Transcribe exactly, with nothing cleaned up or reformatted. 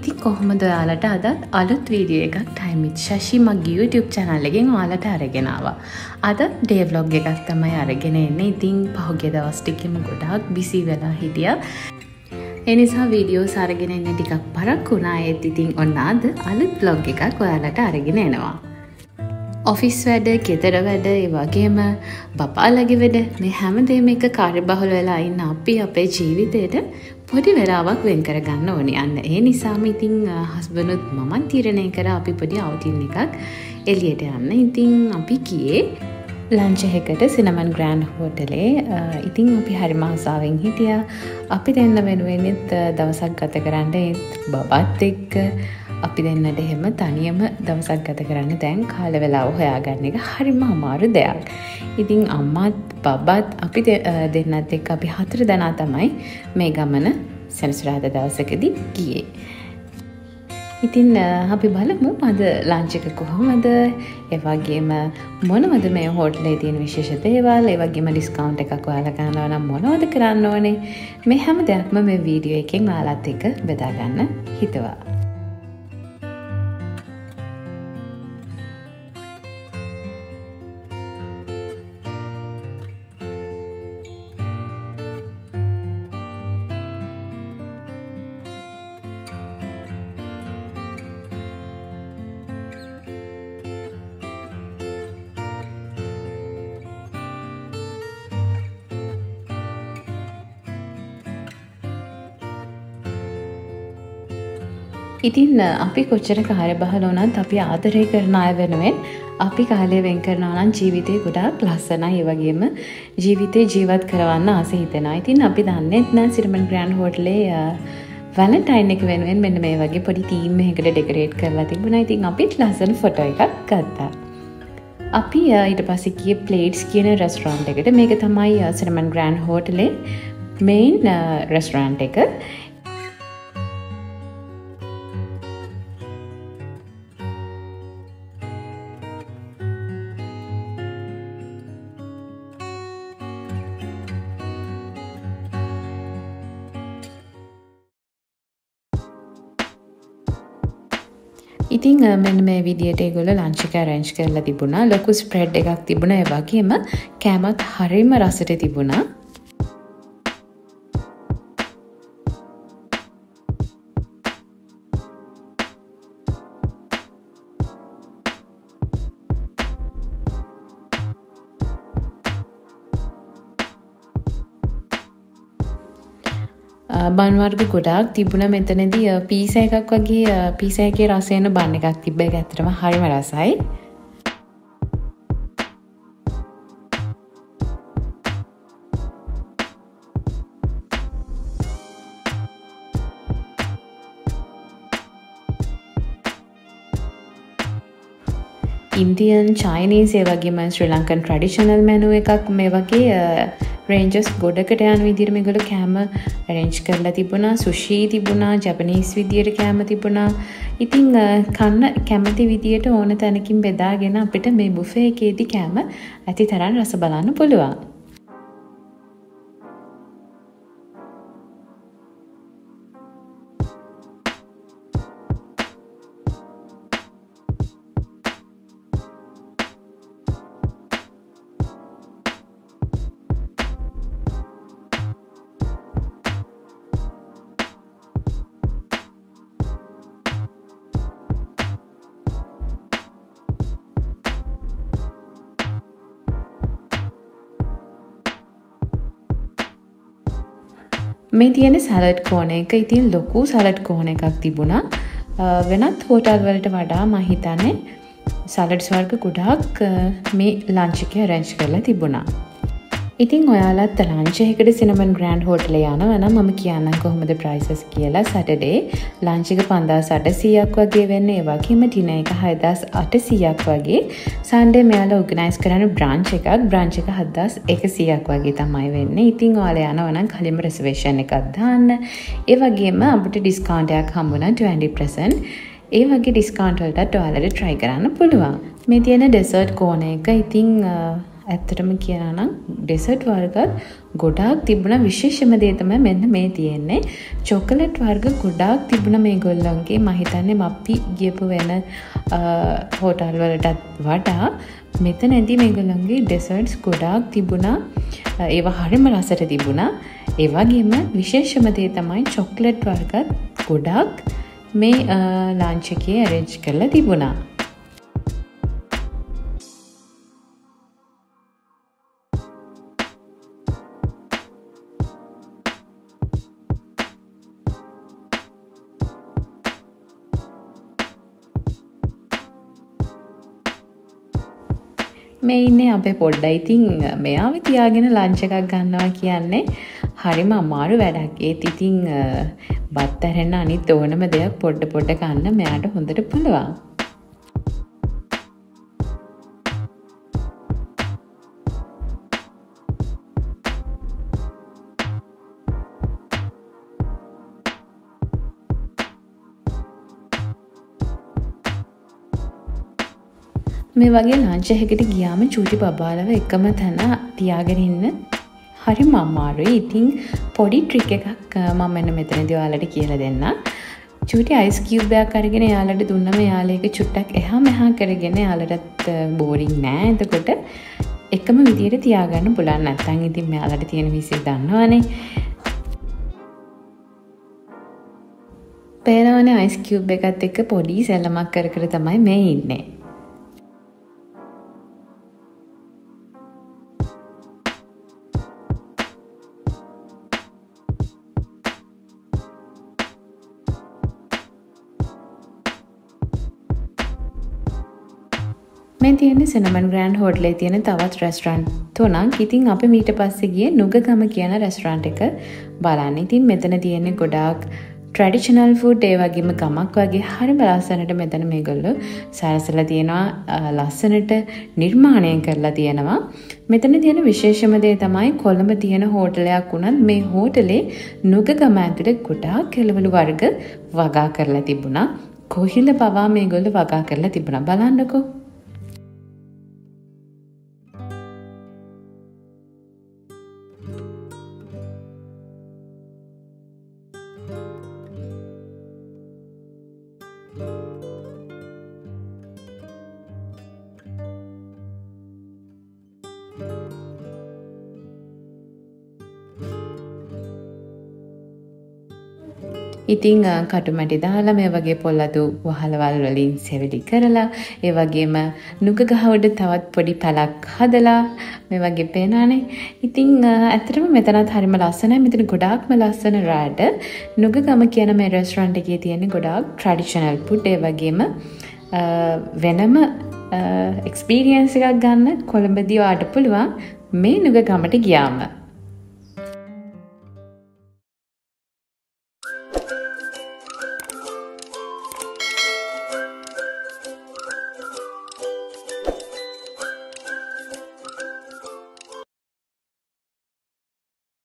ඉතින් කොහොමද ඔයාලට අදත් අලුත් වීඩියෝ එකක් ටයිම් විත් ශෂි මගේ YouTube channel එකෙන් ඔයාලට අරගෙන ආවා. අද day vlog එකක් තමයි අරගෙන එන්නේ. ඉතින් පහුගිය දවස් ටිකෙම ගොඩාක් busy වෙලා හිටියා. ඒ නිසා videos අරගෙන එන්නේ ටිකක් පරක් වුණා. ඒත් ඉතින් ඔන්න අද අලුත් vlog එකක් ඔයාලට අරගෙන එනවා. Office වැඩ, ගෙදර වැඩ, ඒ වගේම බබාලගේ වැඩ මේ හැමදේම එක කාර්යබහුල වෙලා ඉන්න අපි අපේ ජීවිතේට පොඩි වෙලාවක් වෙන් කර ගන්න ඕනේ. අන්න ඒ නිසාම ඉතින් husband උත් මම තීරණය කරා අපි පොඩි outing එකක් එළියට යන්න. ඉතින් අපි ගියේ ලන්ච් එකකට Cinnamon Grand හෝටලේ. ඉතින් අපි හරිම ආසාවෙන් හිටියා. අපි දෙන්න වෙනුවෙන්ත් දවසක් ගත කරන්න ඒත් බබත් එක්ක අපි දෙන්නට හැම තනියම දවසක් ගත කරන්න දැන් කාල වේලාව හොයාගන්න එක හරිම අමාරු දෙයක්. ඉතින් අම්මාත් බබාත් අපි දෙන්නත් එක්ක අපි හතර දෙනා තමයි මේ ගමන සෙනසුරාදා දවසකදී ගියේ. ඉතින් අපි බලමු අද ලන්ච් එක කොහොමද? ඒ වගේම මොනවද මේ හෝටලේ තියෙන විශේෂ දේවල්? ඒ වගේම ඩිස්කවුන්ට් එකක් ඔයාලා ගන්නවා නම් මොනවද කරන්න ඕනේ? මේ හැම දෙයක්ම මේ වීඩියෝ එකෙන් ඔයාලත් එක්ක බෙදා ගන්න හිතුවා. ඉතින් අපි කොච්චර කාර්යබහුල වුණත් අපි ආදරය කරන අය වෙනුවෙන් අපි කාලය වෙන් කරනවා නම් ජීවිතේ ගොඩාක් ලස්සනයි. ඒ වගේම ජීවිතේ ජීවත් කරවන්න ආස හිතෙනවා. ඉතින් අපි දන්නේත් නෑ Cinnamon Grand හෝටලේ වැලන්ටයින් එක වෙනුවෙන් මෙන්න මේ වගේ පොඩි තීම් එකකට ඩෙකොරේට් කරලා තිබුණා. ඉතින් අපිත් ලස්සන ෆොටෝ එකක් ගත්තා. අපි ඊට පස්සේ ගියේ ප්ලේට්ස් කියන රෙස්ටොරන්ට් එකට. මේක තමයි Cinnamon Grand හෝටලේ මේන් රෙස්ටොරන්ට් එක. ඉතින් මෙන්න මේ විදියට ඒගොල්ලෝ ලන්ච් එක arrange කරලා තිබුණා. ලොකු spread එකක් තිබුණා. ඒ වගේම කෑමත් හරිම රසට තිබුණා. බන් වර්ග ගොඩාක් තිබුණා මෙතනදී. පීසා එකක් වගේ පීසා එකේ රසයන බන් එකක් තිබ්බ. ඒක ඇත්තටම හරිම රසයි. ඉන්දියන්, චයිනීස් ඒ වගේම ශ්‍රී ලංකන් ට්‍රැඩිෂනල් මෙනු එකක් මේ වගේ රේන්ජස් ගොඩකට යන විදිහට මේගොල්ලෝ කෑම arrange කරලා තිබුණා. සුෂී තිබුණා, ජපනීස් විදියට කෑම තිබුණා. ඉතින් කන්න කැමති විදියට ඕන තැනකින් බෙදාගෙන අපිට මේ බුෆේ එකේදී කෑම ඇති තරම් රස බලන්න පුළුවන්. මේ තියෙන සලාඩ් කෝන එක ඉතින් ලොකු සලාඩ් කෝන එකක් තිබුණා. වෙනත් හෝටල් වලට වඩා මම හිතන්නේ සලාඩ්ස් වර්ග ගොඩාක් මේ ලන්ච් එකේ arrange කරලා තිබුණා. ඉතින් ඔයාලත් ලන්ච් එකකට Cinnamon Grand හෝටලේ යනවා නම් මම කියන්නම් කොහොමද prices කියලා. Saturday ලන්ච් එක පන්දාස් අටසීයක් වගේ වෙන්නේ. ඒ වගේම dinner එක හයදාස් අටසීයක් වගේ. Sunday මෙයාලා organize කරන branch එකක්. branch එක හතදාස් එකසීයක් වගේ තමයි වෙන්නේ. ඉතින් ඔයාලා යනවා නම් කලින්ම reservation එකක් දාන්න. ඒ වගේම අපිට discount එකක් හම්බුණා විස්ස ප්‍රතිශතයක්. ඒ වගේ discount වලටත් ඔයාලට try කරන්න පුළුවන්. මේ තියෙන dessert corner එක ඉතින් ඇත්තටම කියනවා නම් ඩෙසර්ට් වර්ග ගොඩාක් තිබුණා. විශේෂම දේ තමයි මෙන්න මේ තියෙන්නේ. චොකලට් වර්ග ගොඩාක් තිබුණා මේගොල්ලන්ගේ. මම හිතන්නේ අපි ගියපු වෙන හෝටල් වලටත් වඩා මෙතනදී මේගොල්ලන්ගේ ඩෙසර්ට්ස් ගොඩාක් තිබුණා. ඒවා හරිම රසට තිබුණා. ඒ වගේම විශේෂම දේ තමයි චොකලට් වර්ග ගොඩාක් මේ ලන්ච් එකේ arrange කරලා තිබුණා. මේ ඉන්නේ අපේ පොඩ්ඩයි. ඉතින් මෙයාව තියාගෙන ලන්ච් එකක් ගන්නවා කියන්නේ හරිම අමාරු වැඩක්. ඒත් ඉතින් බත් ඇරෙන්න අනිත් ඕනම දෙයක් පොඩ පොඩ ගන්න මෙයාට හොඳට පුළුවන්. මේ වගේ ලන්ච් එකකට ගියාම චූටි බබාලව එකම තැන තියාගෙන ඉන්න හරිම අමාරුයි. ඉතින් පොඩි ට්‍රික් එකක් මම මෙන්න මෙතනදී ඔයාලට කියලා දෙන්නම්. චූටි අයිස් කියුබ් එකක් අරගෙන යාලට දුන්නම යාල එක චුට්ටක් එහා මෙහා කරගෙන යාලටත් බෝරින් නෑ. එතකොට එකම විදියට තියාගන්න පුළුවන්. නැත්තම් ඉතින් යාලට තියෙන විශ්ේ දන්නවනේ. පේනවනේ අයිස් කියුබ් එකත් එක්ක පොඩි සැලමක් කර කර තමයි මේ ඉන්නේ. මේ තියෙන්නේ Cinnamon Grand හෝටලේ තියෙන තවත් රෙස්ටොරන්ට් තුනක්. ඉතින් අපි ඊට පස්සේ ගියේ නුගගම කියන රෙස්ටොරන්ට් එක බලන්න. ඉතින් මෙතන තියෙන්නේ ගොඩාක් ට්‍රැඩිෂනල් ෆුඩ් ඒ වගේම ගමක් වගේ හරිම ලස්සනට මෙතන මේගොල්ලෝ සරසලා තියෙනවා. ලස්සනට නිර්මාණය කරලා තියෙනවා. මෙතන තියෙන විශේෂම දේ තමයි කොළඹ තියෙන හෝටලයක් වුණත් මේ හෝටලේ නුගගම ඇතුළේ ගොඩාක් කෙළවලු වර්ග වගා කරලා තිබුණා. කොහිල පවා මේගොල්ලෝ වගා කරලා තිබුණා. බලන්නකෝ. ඉතිං කටුමැටි දාලා මේ වගේ පොල්ලතු වහලවල් වලින් සෙවිලි කරලා ඒ වගේම නුග ගහවඩ තවත් පොඩි පැලක් හදලා මේ වගේ පේනනේ. ඉතිං ඇත්තටම මෙතනත් හරිම ලස්සනයි. මෙතන ගොඩාක්ම ලස්සන රාඩ නුගගම කියන මේ රෙස්ටොරන්ට් එකේ තියෙන ගොඩාක් ට්‍රැඩිෂනල් ෆුඩ් ඒ වගේම වෙනම එක්ස්පීරියන්ස් එකක් ගන්න කොළඹදී වාට පුළුවන් මේ නුගගමට ගියාම.